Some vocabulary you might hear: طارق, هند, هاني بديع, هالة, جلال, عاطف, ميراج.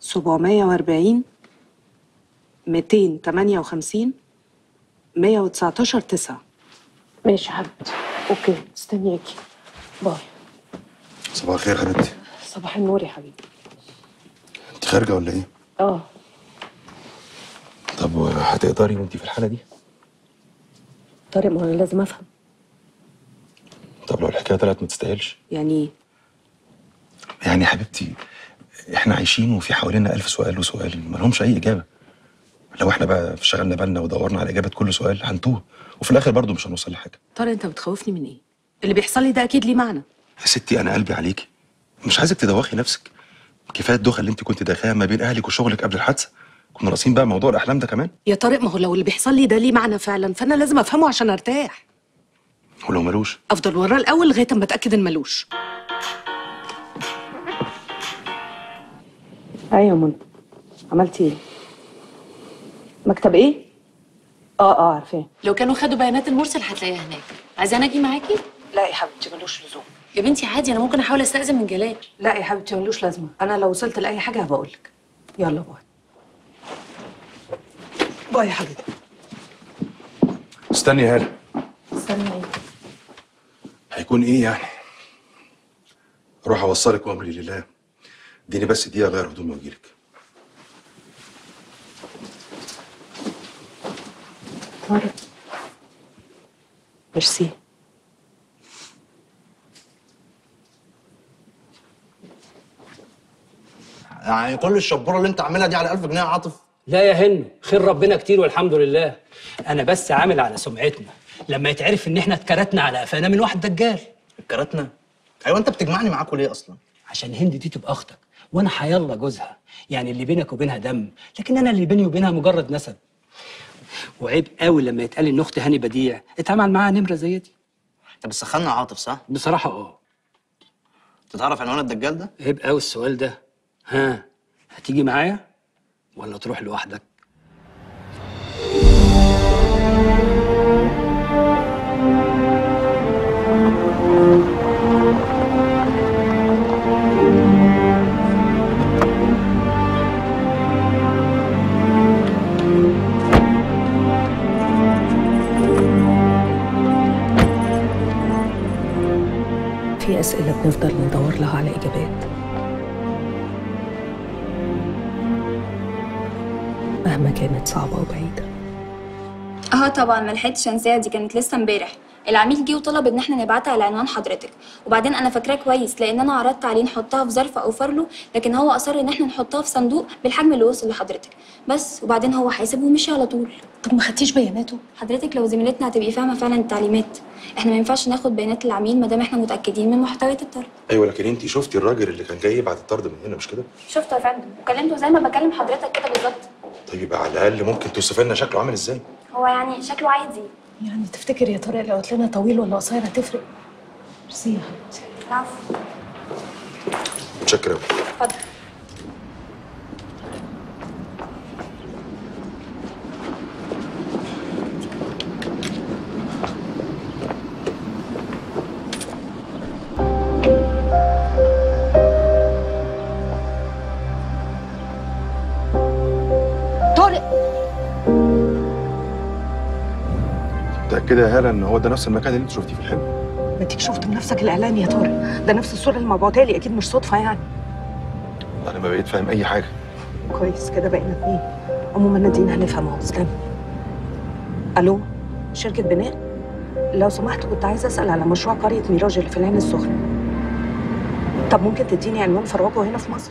740 258 119 9. ماشي حبيبتي، اوكي مستنياكي، باي. صباح الخير حبيبتي. صباح النور يا حبيبي. انت خارجه ولا ايه؟ اه. طب هتقدري وانت في الحاله دي؟ طارق ما انا لازم افهم. طب لو الحكايه طلعت ما تستاهلش؟ يعني ايه؟ يعني حبيبتي احنا عايشين وفي حوالينا 1000 سؤال وسؤال ما لهمش اي اجابه. لو احنا بقى شغلنا بالنا ودورنا على اجابه كل سؤال هنتوه وفي الاخر برضه مش هنوصل لحاجه. طارق انت بتخوفني من ايه؟ اللي بيحصل لي ده اكيد ليه معنى. يا ستي انا قلبي عليكي، مش عايزك تدوخي نفسك. كفايه الدوخه اللي انت كنت داخلها ما بين اهلك وشغلك قبل الحادثه. كنا راسين بقى موضوع الاحلام ده كمان. يا طارق ما هو لو اللي بيحصل لي ده ليه معنى فعلا فانا لازم افهمه عشان ارتاح. ولو ملوش؟ افضل وراه الاول لغايه اما اتاكد ان ملوش. ايوه منى عملتي ايه؟ مكتب ايه؟ اه عارفاه. لو كانوا خدوا بيانات المرسل هتلاقيها هناك. عايزه انا اجي معاكي؟ لا يا حبيبتي ملوش لزوم. يا بنتي عادي انا ممكن احاول استأذن من جلال. لا يا حبيبتي ملوش لازمه، انا لو وصلت لاي حاجه هبقول لك. يلا باي. باي يا حبيبتي. استني يا هالة. استني ايه؟ هيكون ايه يعني؟ اروح اوصلك وامري لله. اديني بس دقيقه اغير هدومي واجيلك. طارق ميرسي. يعني كل الشبوره اللي انت عاملها دي على 1000 جنيه يا عاطف؟ لا يا هند، خير ربنا كتير والحمد لله. انا بس عامل على سمعتنا لما يتعرف ان احنا اتكرتنا على قفانا من واحد دجال. اتكرتنا؟ ايوه. انت بتجمعني معاكوا ليه اصلا؟ عشان هند دي تبقى اختك وانا حيالله جوزها، يعني اللي بينك وبينها دم، لكن انا اللي بيني وبينها مجرد نسب. وعيب قوي لما يتقال ان اخت هاني بديع اتعامل معاها نمره زي دي. انت بتسخني يا عاطف صح؟ بصراحه اه. انت تعرف عنوان الدجال ده؟ عيب قوي السؤال ده. ها هتيجي معايا ولا تروح لوحدك؟ في أسئلة بنفضل ندور لها على إجابات مهما كانت صعبة وبعيدة. اه طبعا ما لحقتش انساها، دي كانت لسه امبارح. العميل جه وطلب ان احنا نبعتها على عنوان حضرتك، وبعدين انا فاكراه كويس لان انا عرضت عليه نحطها في ظرف اوفر له، لكن هو اصر ان احنا نحطها في صندوق بالحجم اللي وصل لحضرتك بس، وبعدين هو حاسب ومشي على طول. طب ما خدتيش بياناته؟ حضرتك لو زميلتنا هتبقي فاهمه فعلا التعليمات، احنا ما ينفعش ناخد بيانات العميل ما دام احنا متاكدين من محتويات الطرد. ايوه لكن انت شفتي الراجل اللي كان جاي يبعت الطرد من هنا مش كده؟ شفته يا فندم وكلمته زي ما بكلم حضرتك كده بالظبط. طيب يبقى على الاقل ممكن توصف لنا شكله عامل ازاي؟ هو يعني شكله عادي. يعني تفتكر يا طارق لو قلت لنا طويل ولا قصير هتفرق؟ ميرسي يا حبيبتي. العفو. متشكر قوي. اتفضل. كده يا هالة ان هو ده نفس المكان اللي انت شفتيه في الحلم؟ ما انت شفت بنفسك الاعلان يا طارق، ده نفس الصوره اللي مبعوتها لي، اكيد مش صدفه يعني. انا ما بقيت فاهم اي حاجه. كويس كده بقينا اتنين. عموما نادينا هنفهم اهو. استنى. الو شركه بناء، لو سمحت كنت عايزه اسال على مشروع قريه ميراج اللي في العين السخنه. طب ممكن تديني عنوان فروعكم هنا في مصر؟